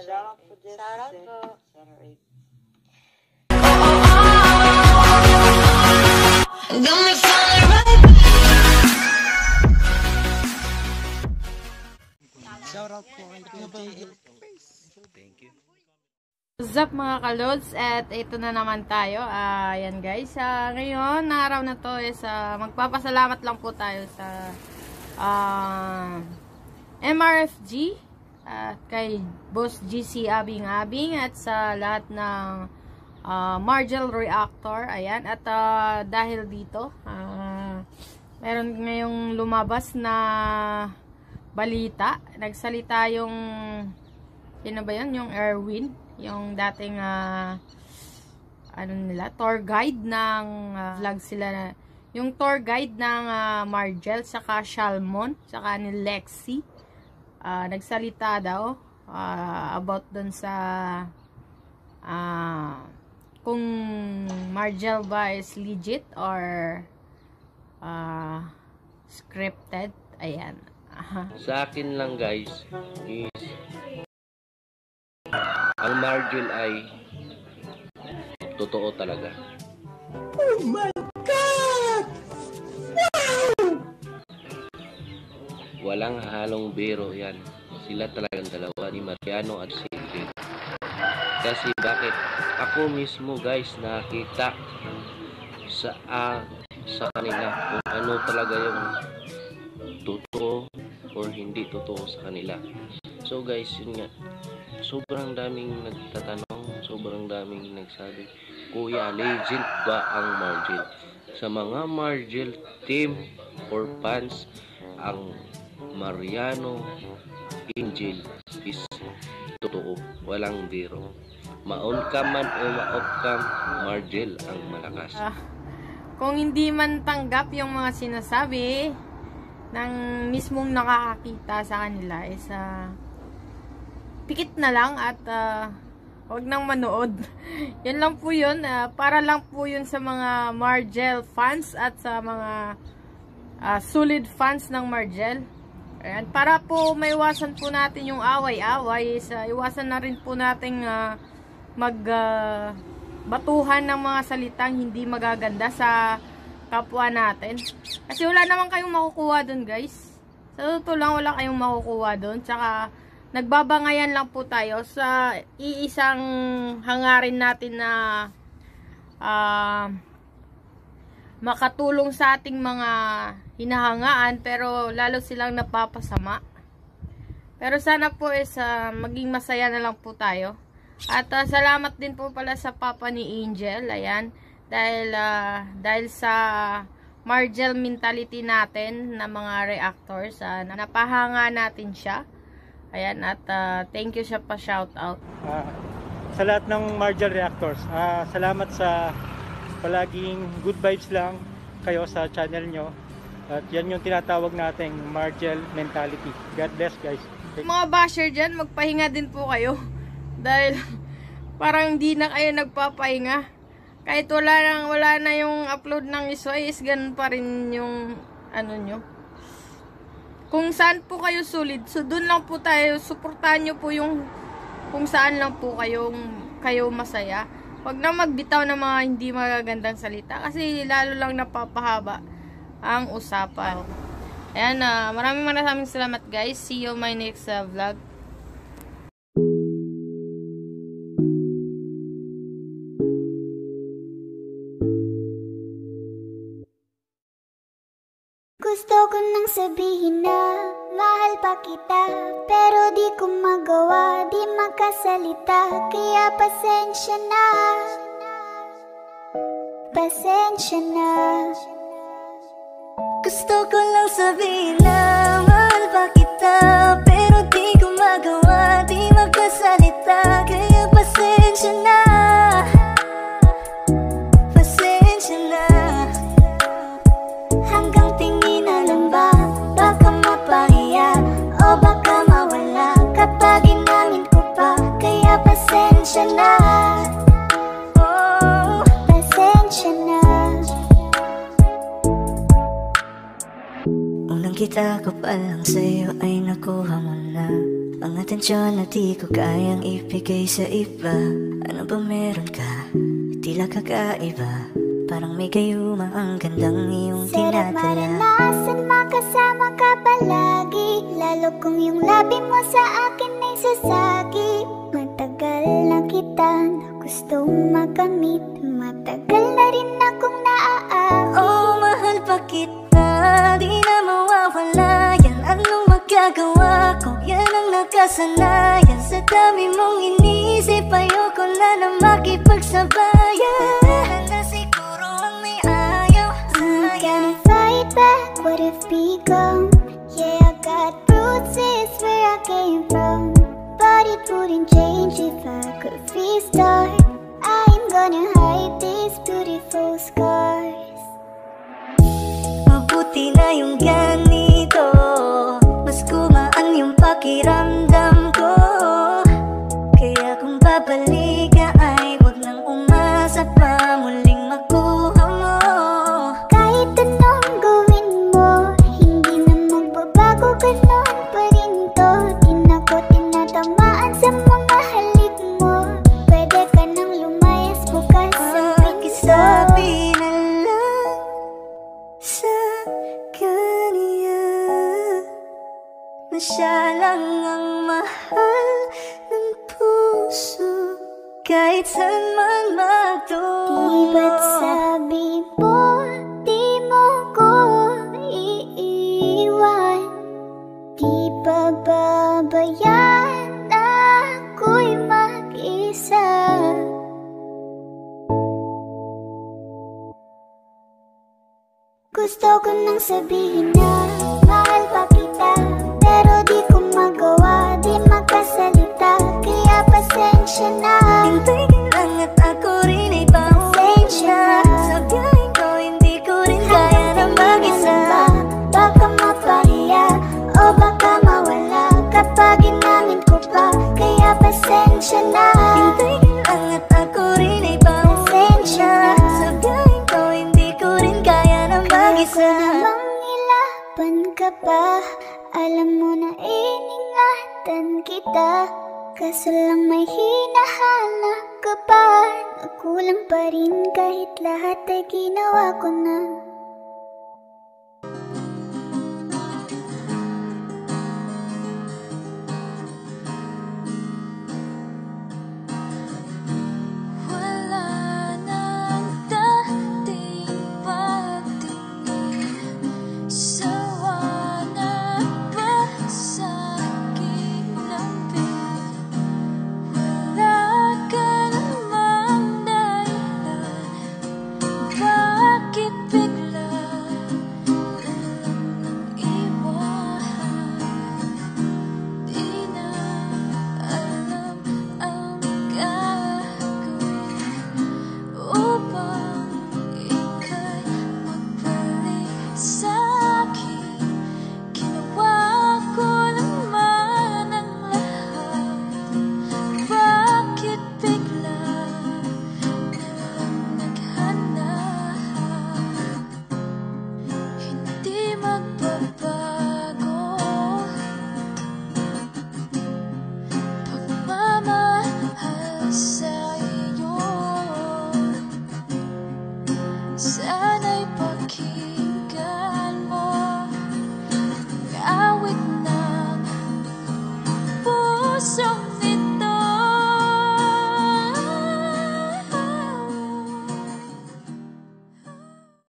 Shoutout po dyan. Shoutout po. Shoutout po. Thank you. What's up mga kalods? At ito na naman tayo. Ayan guys. Ngayon, na araw na to is magpapasalamat lang po tayo sa Mrfg at kay Boss G.C. Abing-Abing at sa lahat ng Margel Reactor. Ayan. At dahil dito, meron ngayong lumabas na balita. Nagsalita yung sino ba yun? Yung Erwin. Yung dating ano nila, tour guide ng vlog sila na, yung tour guide ng Margel saka Shalmon saka ni Lexi nagsalita daw about dun sa kung Margel ba is legit or scripted. Ayan. Sa akin lang guys is ang Margel ay totoo talaga. Oh my God! Wow! Walang halong biro yan. Sila talagang dalawa ni Mariano at si Erwin. Kasi bakit? Ako mismo guys nakita sa kanila kung ano talaga yung totoo or hindi totoo sa kanila. So guys, yun nga. Sobrang daming nagtatanong, sobrang daming nagsabi, Kuya, legend ba ang Margel? Sa mga Margel team or fans, ang Mariano Angel is totoo. Walang biro. Maon ka man o maot ka, Margel ang malakas. Kung hindi man tanggap yung mga sinasabi ng mismong nakakakita sa kanila, isa pikit na lang at huwag nang manood. Yan lang po yun. Para lang po yun sa mga Margel fans at sa mga solid fans ng Margel. Ayan. Para po maiwasan po natin yung away-away, iwasan na rin po natin magbatuhan ng mga salitang hindi magaganda sa kapwa natin. Kasi wala naman kayong makukuha dun guys. Sa totoo lang wala kayong makukuha dun. Tsaka nagbabangayan lang po tayo sa iisang hangarin natin na makatulong sa ating mga hinahangaan pero lalo silang napapasama. Pero sana po is maging masaya na lang po tayo. At salamat din po pala sa papa ni Angel. Ayan, dahil sa Margel mentality natin na mga reactors, napahanga natin siya. Ayan, at thank you siya pa shoutout. Sa lahat ng Margel Reactors, salamat sa palaging good vibes lang kayo sa channel nyo. At yan yung tinatawag nating Margel mentality. God bless guys. Mga basher dyan, magpahinga din po kayo. Dahil parang di na kayo nagpapahinga. Kahit wala na yung upload ng isoy, is ganun pa rin yung ano nyo. Kung saan po kayo solid, so doon lang po tayo, suportahan nyo po yung kung saan lang po kayo masaya. Huwag na magbitaw ng mga hindi magagandang salita kasi lalo lang napapahaba ang usapan. Ayan, maraming salamat guys. See you my next vlog. Gusto ko nang sabihin na mahal pa kita, pero di ko magawa, di makasalita, kaya pasensya na. Pasensya na. Gusto ko lang sabihin na mahal pa kita, pero di ko magawa, di makasalita, kaya pasensya na. Kita ka palang sa'yo ay nakuha mo na. Mga tensyon na di ko kayang ibigay sa iba. Ano ba meron ka? Tila kakaiba. Parang may gayuma ang gandang iyong tinatala. Sarap maranasan makasama ka palagi. Lalo kung yung labi mo sa akin ay sasagi. Matagal na kita na gustong makamit. Matagal na rin akong naaakit. Oh, mahal pa kita, di na mawawala. Yan anong magagawa ko, yan ang nakasanayan. Sa dami mong inisip, ayoko na na makipagsabayan. Wala na siguro ang may ayaw. I'm gonna fight back, what if we go? Yeah, I got roots, it's where I came from. But it wouldn't change if I could restart. I'm gonna hide these beautiful scars. Mabuti na yung ganito. Mas gumaan yung pakiramdam ko. Kaya kung babalik ka ay huwag nang umasa pa muling makuha mo. Kahit anong gawin mo, hindi na magbabago ka nun. Sabi na lang sa kanya na siya lang ang mahal ng puso. Kahit saan man magtungo. Di ba't sabi mo, di mo ko iiwan? Di ba babayaan ako'y mag-isa? Gusto ko nang sabihin na mahal pa kita, pero di ko magawa, di makasalita. Kaya pasensya na. Hintay ka lang at ako rin ay pauwi na. Sa biyahin ko hindi ko rin kaya na mag-isa. Baka mapahiya o baka mawala kapag inamin ko pa. Kaya pasensya na. Hintay ka lang at ako rin ay pauwi na. Sa biyahin ko hindi ko rin kaya na mag-isa. Pa, alam mo na iningatan kita. Kaso lang may hinahanap ka pa. Nagkulang pa rin kahit lahat ay ginawa ko na.